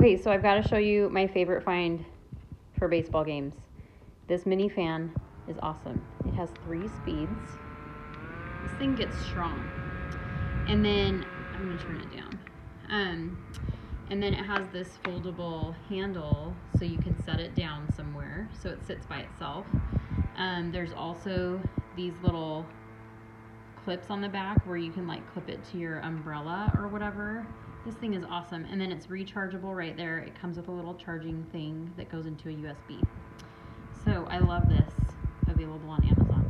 Okay, so I've got to show you my favorite find for baseball games. This mini fan is awesome. It has 3 speeds. This thing gets strong. And then, I'm going to turn it down. And then it has this foldable handle so you can set it down somewhere so it sits by itself. There's also these little clips on the back where you can like clip it to your umbrella or whatever. This thing is awesome. And then it's rechargeable right there. It comes with a little charging thing that goes into a USB. So I love this. Available on Amazon.